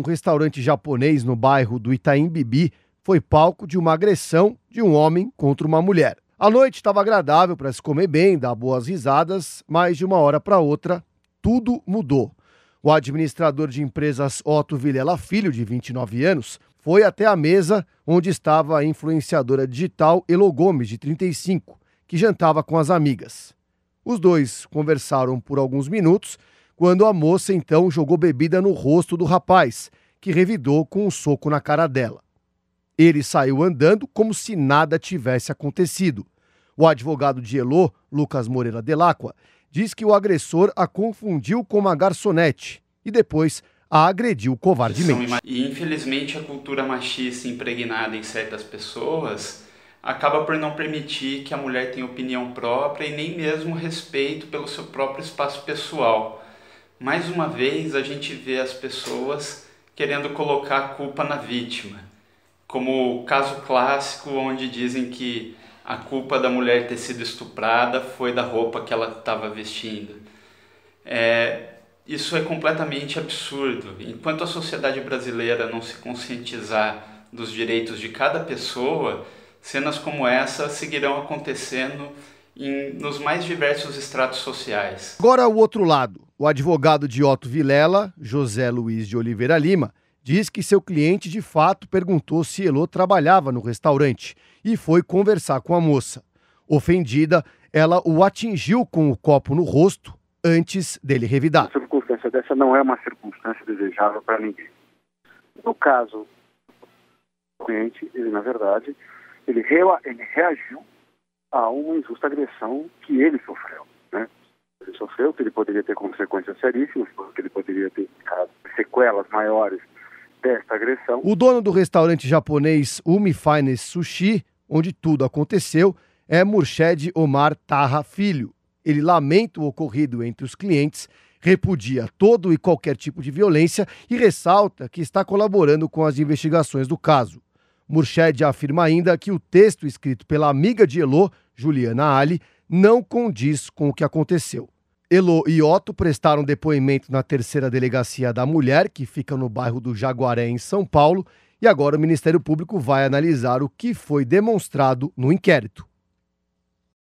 Um restaurante japonês no bairro do Itaim Bibi foi palco de uma agressão de um homem contra uma mulher. A noite estava agradável para se comer bem, dar boas risadas, mas de uma hora para outra tudo mudou. O administrador de empresas Otto Vilela Filho, de 29 anos, foi até a mesa onde estava a influenciadora digital Elo Gomes, de 35, que jantava com as amigas. Os dois conversaram por alguns minutos, quando a moça então jogou bebida no rosto do rapaz, que revidou com um soco na cara dela. Ele saiu andando como se nada tivesse acontecido. O advogado de Elo, Lucas Moreira Delacqua, diz que o agressor a confundiu com uma garçonete e depois a agrediu covardemente. E infelizmente a cultura machista impregnada em certas pessoas acaba por não permitir que a mulher tenha opinião própria e nem mesmo respeito pelo seu próprio espaço pessoal. Mais uma vez a gente vê as pessoas querendo colocar a culpa na vítima, como o caso clássico onde dizem que a culpa da mulher ter sido estuprada foi da roupa que ela estava vestindo. Isso é completamente absurdo. Enquanto a sociedade brasileira não se conscientizar dos direitos de cada pessoa, cenas como essa seguirão acontecendo nos mais diversos estratos sociais. Agora o outro lado. O advogado de Otto Vilela, José Luiz de Oliveira Lima, diz que seu cliente de fato perguntou se Elo trabalhava no restaurante e foi conversar com a moça. Ofendida, ela o atingiu com o copo no rosto antes dele revidar. Uma circunstância dessa não é uma circunstância desejável para ninguém. No caso do cliente, ele na verdade... Ele reagiu a uma injusta agressão que ele sofreu, né? Ele sofreu que ele poderia ter consequências seríssimas, porque ele poderia ter sequelas maiores desta agressão. O dono do restaurante japonês Umi Fine Sushi, onde tudo aconteceu, é Murched Omar Tarraf Filho. Ele lamenta o ocorrido entre os clientes, repudia todo e qualquer tipo de violência e ressalta que está colaborando com as investigações do caso. Murched afirma ainda que o texto escrito pela amiga de Elo, Juliana Ali, não condiz com o que aconteceu. Elo e Otto prestaram depoimento na terceira delegacia da mulher, que fica no bairro do Jaguaré, em São Paulo, e agora o Ministério Público vai analisar o que foi demonstrado no inquérito.